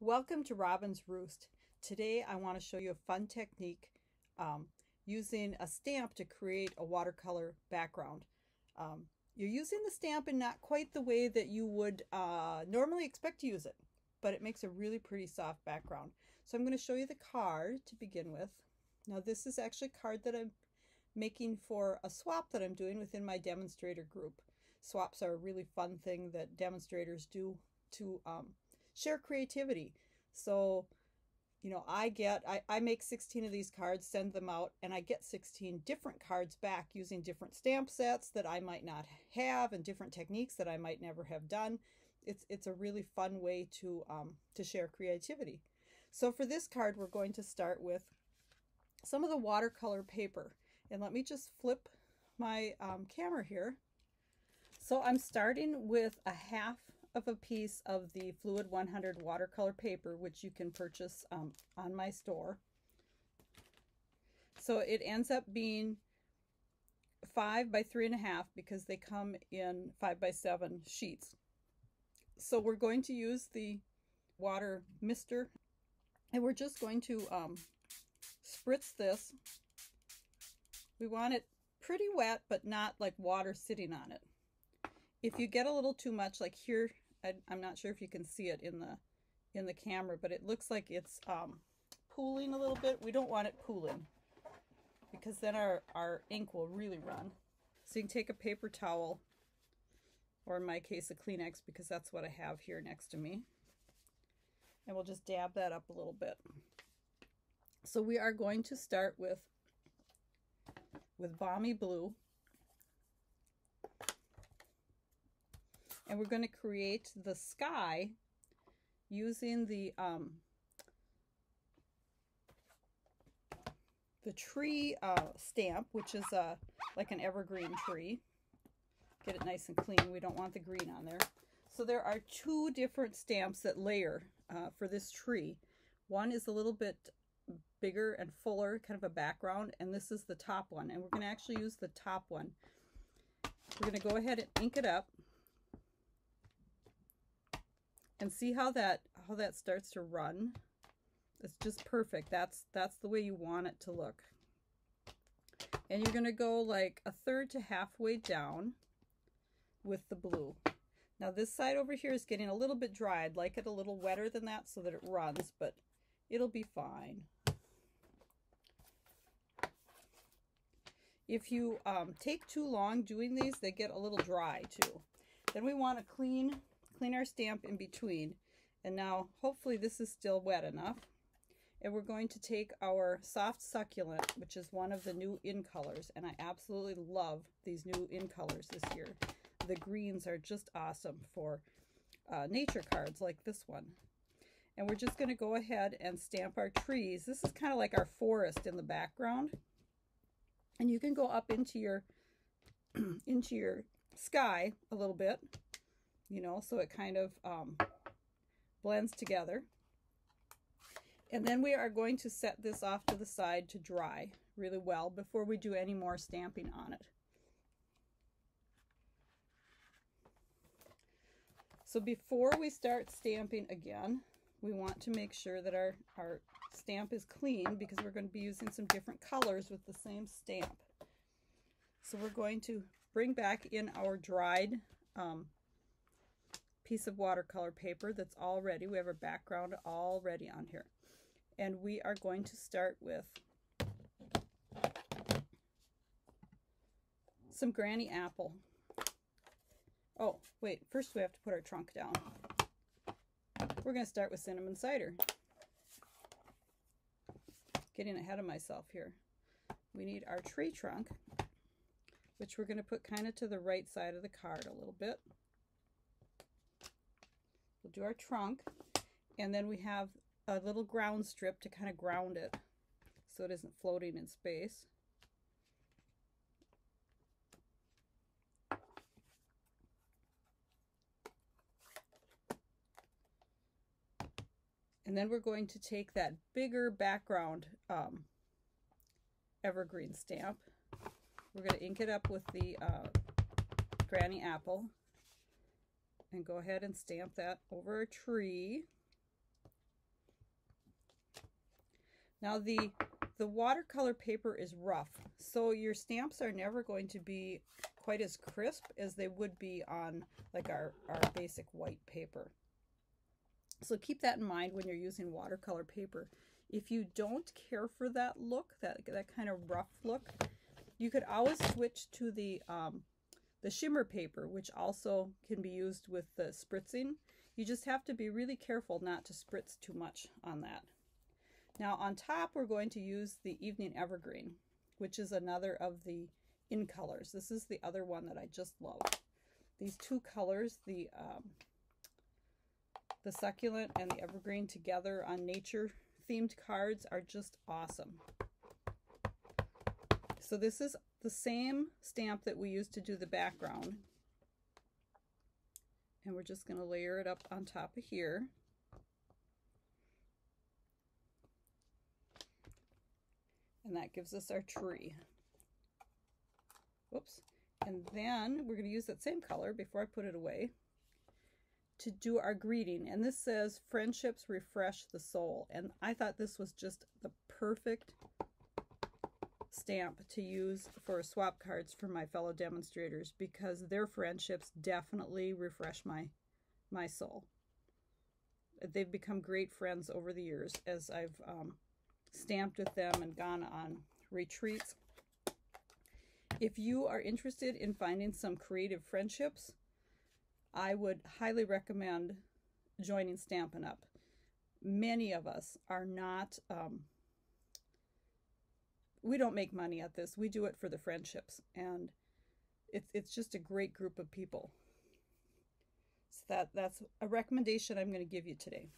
Welcome to Robyn's Roost. Today I want to show you a fun technique using a stamp to create a watercolor background. You're using the stamp in not quite the way that you would normally expect to use it, but it makes a really pretty soft background. So I'm going to show you the card to begin with. Now this is actually a card that I'm making for a swap that I'm doing within my demonstrator group. Swaps are a really fun thing that demonstrators do to share creativity. So, you know, I make 16 of these cards, send them out, and I get 16 different cards back using different stamp sets that I might not have and different techniques that I might never have done. It's a really fun way to share creativity. So for this card, we're going to start with some of the watercolor paper. And let me just flip my camera here. So I'm starting with a half of a piece of the Fluid 100 watercolor paper, which you can purchase on my store. So it ends up being 5 by 3.5 because they come in 5 by 7 sheets. So we're going to use the water mister and we're just going to spritz this. We want it pretty wet, but not like water sitting on it. If you get a little too much, like here, I'm not sure if you can see it in the camera, but it looks like it's pooling a little bit. We don't want it pooling because then our ink will really run. So you can take a paper towel, or in my case a Kleenex, because that's what I have here next to me. And we'll just dab that up a little bit. So we are going to start with Balmy Blue. And we're going to create the sky using the tree stamp, which is like an evergreen tree. Get it nice and clean. We don't want the green on there. So there are two different stamps that layer for this tree. One is a little bit bigger and fuller, kind of a background, and this is the top one. And we're going to actually use the top one. We're going to go ahead and ink it up. And see how that starts to run. It's just perfect. That's the way you want it to look. And you're gonna go like a third to halfway down with the blue. Now this side over here is getting a little bit dry. I'd like it a little wetter than that so that it runs, but it'll be fine. If you take too long doing these, they get a little dry too. Then we want to clean our stamp in between, and now hopefully this is still wet enough, and we're going to take our soft succulent, which is one of the new in colors, and I absolutely love these new in colors this year. The greens are just awesome for nature cards like this one. And we're just going to go ahead and stamp our trees. This is kind of like our forest in the background, and you can go up into your sky a little bit, you know, so it kind of blends together. And then we are going to set this off to the side to dry really well before we do any more stamping on it. So before we start stamping again, we want to make sure that our stamp is clean because we're going to be using some different colors with the same stamp. So we're going to bring back in our dried piece of watercolor paper that's all ready. We have our background already on here. And we are going to start with some granny apple. Oh, wait, first we have to put our trunk down. We're going to start with cinnamon cider. Getting ahead of myself here. We need our tree trunk, which we're going to put kind of to the right side of the card a little bit. We'll do our trunk, and then we have a little ground strip to kind of ground it so it isn't floating in space. And then we're going to take that bigger background evergreen stamp. We're going to ink it up with the granny apple. And go ahead and stamp that over a tree. Now the watercolor paper is rough, so your stamps are never going to be quite as crisp as they would be on like our basic white paper. So keep that in mind when you're using watercolor paper. If you don't care for that look, that kind of rough look, you could always switch to the shimmer paper, which also can be used with the spritzing. You just have to be really careful not to spritz too much on that. Now on top, we're going to use the Evening Evergreen, which is another of the in colors. This is the other one that I just love. These two colors, the succulent and the evergreen together on nature themed cards, are just awesome. So this is the same stamp that we used to do the background. And we're just going to layer it up on top of here. And that gives us our tree. Whoops. And then we're going to use that same color before I put it away to do our greeting. And this says Friendships Refresh the Soul. And I thought this was just the perfect stamp to use for swap cards for my fellow demonstrators, because their friendships definitely refresh my soul. They've become great friends over the years as I've stamped with them and gone on retreats. If you are interested in finding some creative friendships, I would highly recommend joining Stampin' Up! Many of us are not, we don't make money at this. We do it for the friendships, and it's just a great group of people. So that's a recommendation I'm going to give you today.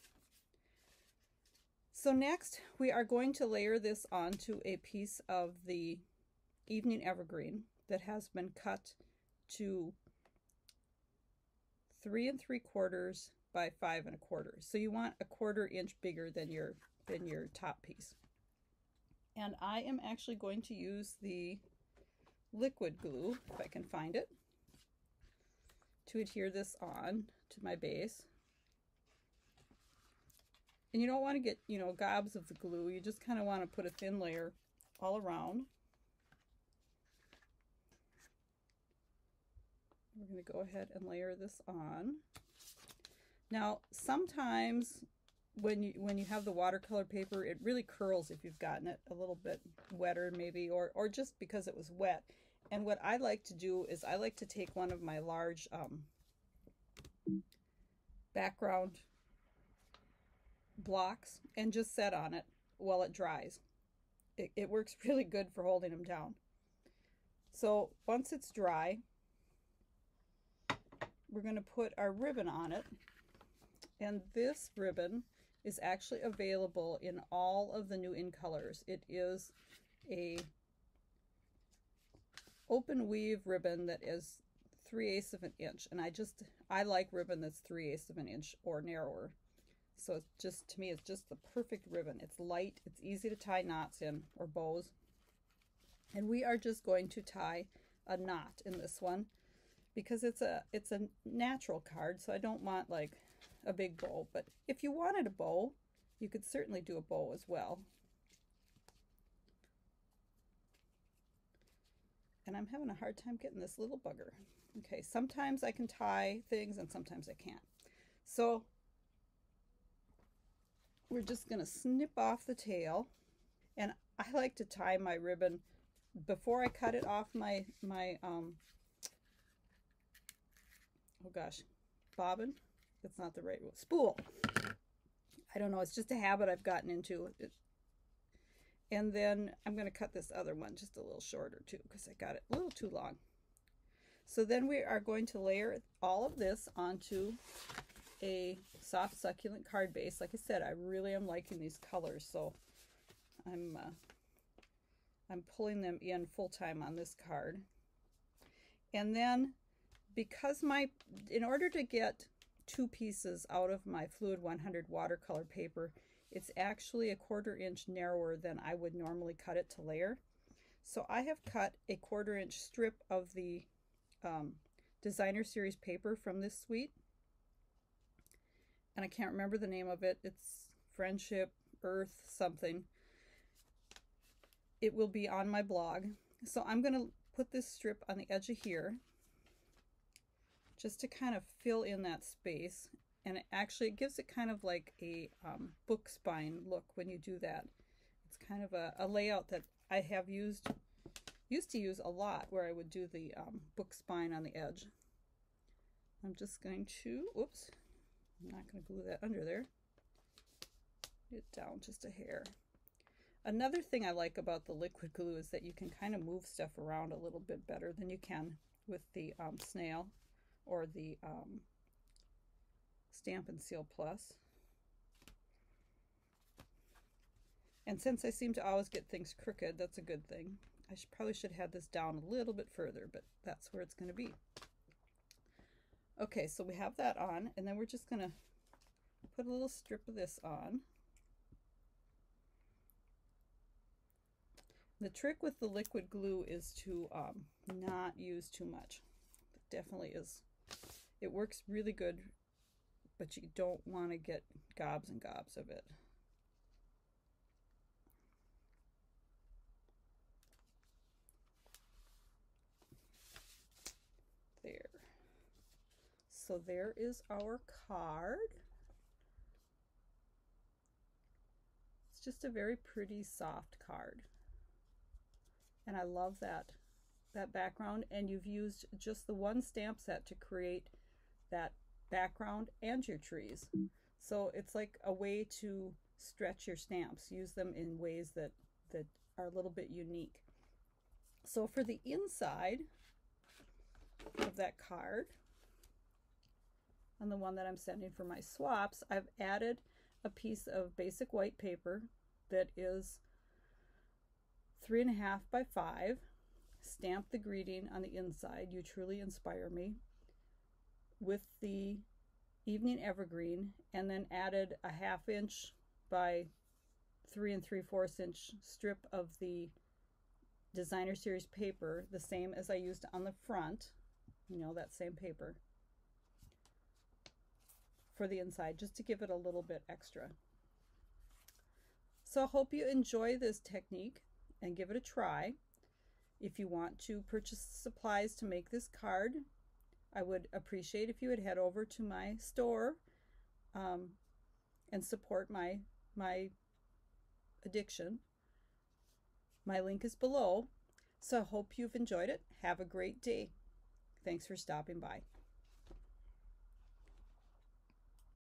So next, we are going to layer this onto a piece of the Evening Evergreen that has been cut to 3 3/4 by 5 1/4. So you want 1/4 inch bigger than your top piece. And I am actually going to use the liquid glue, if I can find it, to adhere this on to my base. And you don't want to get, you know, gobs of the glue. You just kind of want to put a thin layer all around. We're going to go ahead and layer this on. Now, sometimes when you have the watercolor paper, it really curls if you've gotten it a little bit wetter maybe, or just because it was wet. And what I like to do is I like to take one of my large background blocks and just set on it while it dries. It works really good for holding them down. So once it's dry, we're going to put our ribbon on it. And this ribbon is actually available in all of the new in colors. It is a open weave ribbon that is 3/8 of an inch. And I like ribbon that's 3/8 of an inch or narrower. So it's just, to me, it's just the perfect ribbon. It's light, it's easy to tie knots in or bows. And we are just going to tie a knot in this one because it's a natural card, so I don't want like a big bow. But if you wanted a bow, you could certainly do a bow as well. And I'm having a hard time getting this little bugger. Okay, sometimes I can tie things and sometimes I can't. So we're just going to snip off the tail. And I like to tie my ribbon before I cut it off my oh gosh, bobbin. That's not the right spool. I don't know. It's just a habit I've gotten into. And then I'm going to cut this other one just a little shorter too, because I got it a little too long. So then we are going to layer all of this onto a soft succulent card base. Like I said, I really am liking these colors, so I'm pulling them in full time on this card. And then because in order to get two pieces out of my Fluid 100 watercolor paper, it's actually 1/4 inch narrower than I would normally cut it to layer. So I have cut a 1/4 inch strip of the Designer Series paper from this suite. And I can't remember the name of it. It's Friendship Earth something. it will be on my blog. So I'm going to put this strip on the edge of here just to kind of fill in that space. And it actually, it gives it kind of like a book spine look when you do that. It's kind of a layout that I have used to use a lot, where I would do the book spine on the edge. I'm just going to, oops, I'm not going to glue that under there. Get it down just a hair. Another thing I like about the liquid glue is that you can kind of move stuff around a little bit better than you can with the snail or the Stampin' Seal Plus. And since I seem to always get things crooked, that's a good thing. I probably should have this down a little bit further, but that's where it's going to be. Okay, so we have that on, and then we're just going to put a little strip of this on. The trick with the liquid glue is to not use too much. It definitely is. It works really good, but you don't want to get gobs and gobs of it. There. So there is our card. It's just a very pretty soft card. And I love that background, and you've used just the one stamp set to create that background and your trees. So it's like a way to stretch your stamps, use them in ways that are a little bit unique. So for the inside of that card, on the one that I'm sending for my swaps, I've added a piece of basic white paper that is 3.5 by 5. Stamp the greeting on the inside, "You truly inspire me," with the Evening Evergreen, and then added a 1/2 inch by 3 3/4 inch strip of the Designer Series paper, the same as I used on the front, you know, that same paper, for the inside, just to give it a little bit extra. So I hope you enjoy this technique and give it a try. If you want to purchase supplies to make this card, I would appreciate if you would head over to my store and support my addiction. My link is below. So I hope you've enjoyed it. Have a great day. Thanks for stopping by.